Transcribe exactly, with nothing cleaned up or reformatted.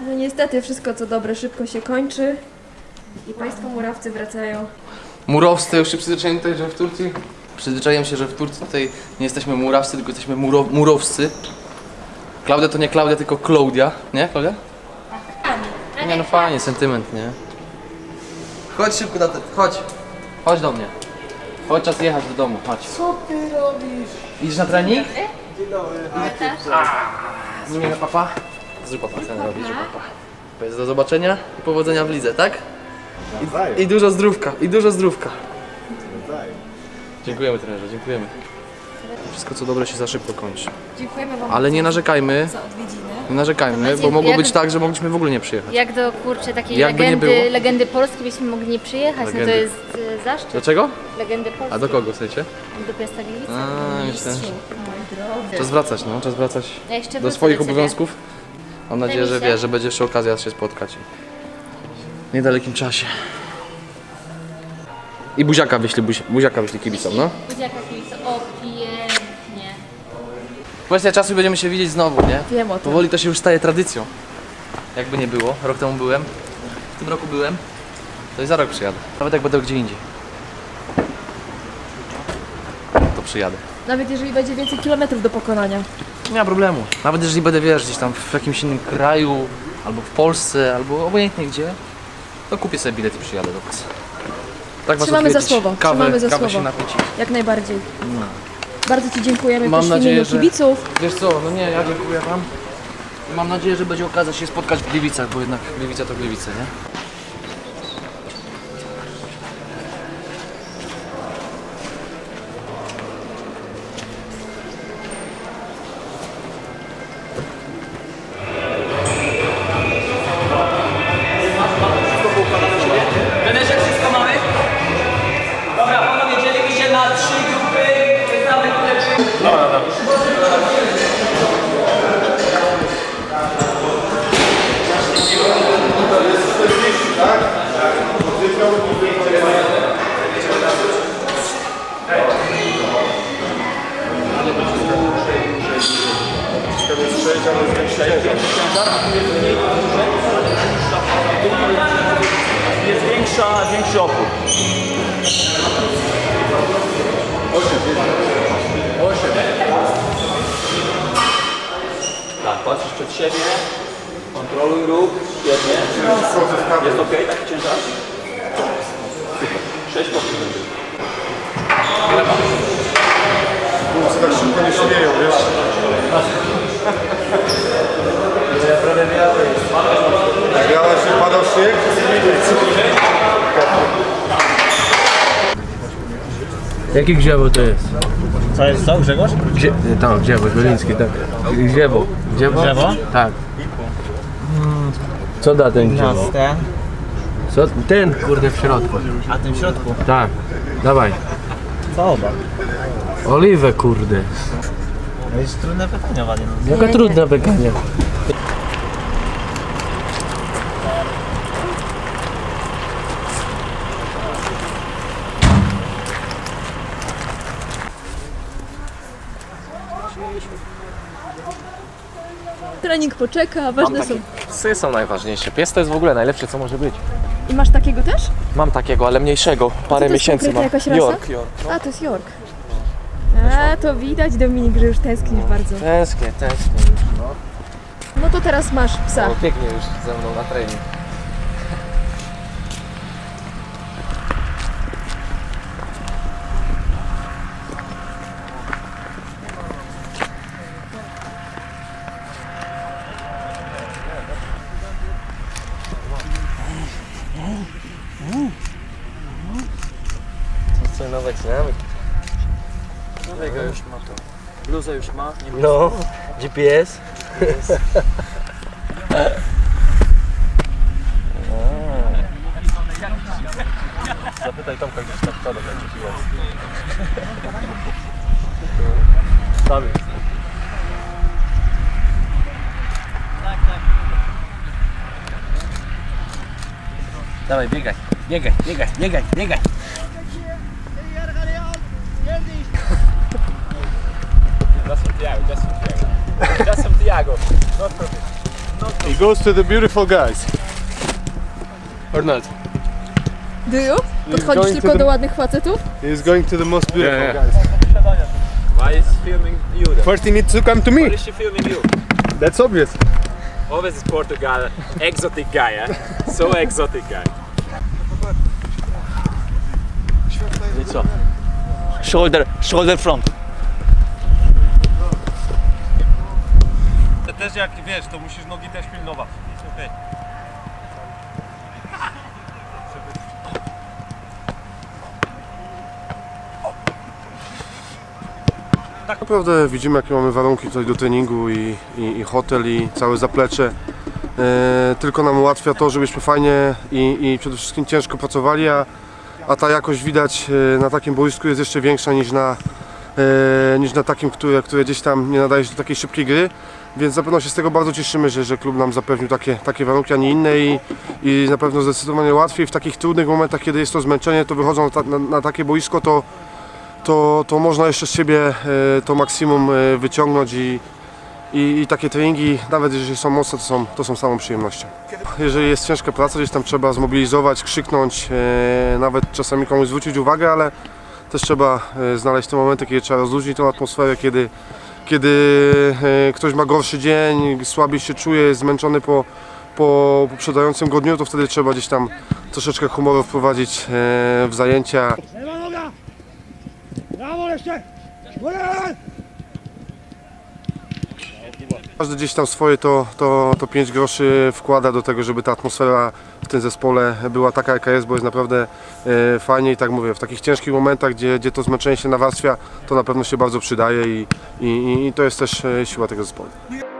No niestety wszystko co dobre szybko się kończy i państwo Murawcy wracają. Murowscy już się przyzwyczaili tutaj, że w Turcji. Przyzwyczaiłem się, że w Turcji tutaj nie jesteśmy Murawcy, tylko jesteśmy muro, Murowscy. Klaudia to nie Klaudia, tylko Klaudia. Nie, Klaudia? Tak. Nie, no fajnie, sentyment, nie? Chodź szybko, tato, chodź. Chodź do mnie. Chodź, czas jechać do domu, chodź. Co ty robisz? Idziesz na trening? Dzień dobry. Zmień na papa. Zrób papa, ten robi, zrób papa. Powiedz do zobaczenia i powodzenia w lidze, tak? I, I dużo zdrówka, i dużo zdrówka. Dziękujemy trenerze, dziękujemy. Wszystko co dobre się za szybko kończy. Dziękujemy wam. Ale nie narzekajmy. Za odwiedziny. Nie narzekajmy, bo mogło być tak, że mogliśmy w ogóle nie przyjechać. Jak do kurczę takiej legendy, legendy polskiej byśmy mogli nie przyjechać, legendy. No to jest e, zaszczyt. Dlaczego? Legendy polskiej. A do kogo w sensie? Do Piastagliwicy. A, myślę. Czas wracać, no, czas wracać ja do swoich do obowiązków. Mam nadzieję, że wie, że będzie jeszcze okazja się spotkać. W niedalekim czasie. I buziaka wyślij, buzi, buziaka wyślij kibicom, no? Buziaka kibicom, o pięknie. Kwestia czasu i będziemy się widzieć znowu, nie? Wiem o tym. Powoli to się już staje tradycją. Jakby nie było, rok temu byłem, w tym roku byłem, to i za rok przyjadę. Nawet jak będę gdzie indziej, to przyjadę. Nawet jeżeli będzie więcej kilometrów do pokonania. Nie ma problemu. Nawet jeżeli będę, wiesz, gdzieś tam w jakimś innym kraju, albo w Polsce, albo obojętnie gdzie, to kupię sobie bilet i przyjadę do was. Tak trzymamy za słowo, kawę, trzymamy za słowo, się jak najbardziej. No. Bardzo ci dziękujemy też w imieniu kibiców. Wiesz co, no nie, ja dziękuję wam. Mam nadzieję, że będzie okazja się spotkać w Gliwicach, bo jednak Gliwica to Gliwice, nie? Jest większa, większy opór. Osiem. Osiem. Tak, patrzysz przed siebie. Kontroluj ruch. Świetnie. Jest ok, taki ciężar? Sześć powtórzeń. Główcy tak szybko nie śmieją, wiesz? Jak ja właśnie padał śnieg, jaki Grziewo to jest? Co jest co? Grzegorz? Gdzie, tak, Grziewo, Goliński, tak. Grziewo. Grziewo? Grziewo? Tak. Co da ten Grziewo? Co? Ten kurde w środku. A ten w środku? Tak. Dawaj. Co oba? Oliwę kurde. To jest trudne pytanie, Wadin. Jaka trudna pytanie? Trening poczeka, ważne takie, są... Psy są najważniejsze. Pies to jest w ogóle najlepsze, co może być. I masz takiego też? Mam takiego, ale mniejszego. Parę miesięcy mam. Jakaś rasa? York, York. No. A, to jest York. A, to widać, Dominik, że już tęsknisz no, bardzo. Tęsknię, tęsknię już, no. No to teraz masz psa. No, pięknie już ze mną na trening. Co nowe dynamiki. Nowego już ma to. Bluzę już ma. Nie no, G P S. G P S. Zapytaj Tomka, gdzieś tam wkłada ten G P S. Tam jest. Dawaj, biegaj, biegaj, biegaj, biegaj, biegaj. Santiago, Santiago. Not from It goes to the beautiful guys. Or not? Do you? Podchodzisz tylko the... do ładnych facetów? He's going to the most beautiful yeah, yeah. guys. Why is filming you then? First he needs to come to me. Why is she filming you? That's obvious. Always is Portugal, exotic guy, eh? So exotic guy. It's off. Shoulder, shoulder front. Też jak wiesz, to musisz nogi też pilnować. Okej. Tak naprawdę widzimy, jakie mamy warunki tutaj do treningu i, i, i hotel, i całe zaplecze. E, tylko nam ułatwia to, żebyśmy fajnie i, i przede wszystkim ciężko pracowali, a, a ta jakość widać na takim boisku jest jeszcze większa niż na, e, niż na takim, które, które gdzieś tam nie nadaje się do takiej szybkiej gry. Więc na pewno się z tego bardzo cieszymy, że, że klub nam zapewnił takie, takie warunki, a nie inne i, i na pewno zdecydowanie łatwiej. W takich trudnych momentach, kiedy jest to zmęczenie, to wychodzą ta, na, na takie boisko, to, to, to można jeszcze z siebie to maksimum wyciągnąć i, i, i takie treningi, nawet jeżeli są mocne, to są, to są samą przyjemnością. Jeżeli jest ciężka praca, gdzieś tam trzeba zmobilizować, krzyknąć, nawet czasami komuś zwrócić uwagę, ale też trzeba znaleźć te momenty, kiedy trzeba rozluźnić tą atmosferę, kiedy Kiedy ktoś ma gorszy dzień, słabiej się czuje, jest zmęczony po, po poprzedzającym go dniu, to wtedy trzeba gdzieś tam troszeczkę humoru wprowadzić w zajęcia. Lewa noga! Brawo jeszcze! Każdy gdzieś tam swoje to, to, to pięć groszy wkłada do tego, żeby ta atmosfera w tym zespole była taka, jaka jest, bo jest naprawdę e, fajnie i tak mówię, w takich ciężkich momentach, gdzie, gdzie to zmęczenie się nawarstwia, to na pewno się bardzo przydaje i, i, i to jest też siła tego zespołu.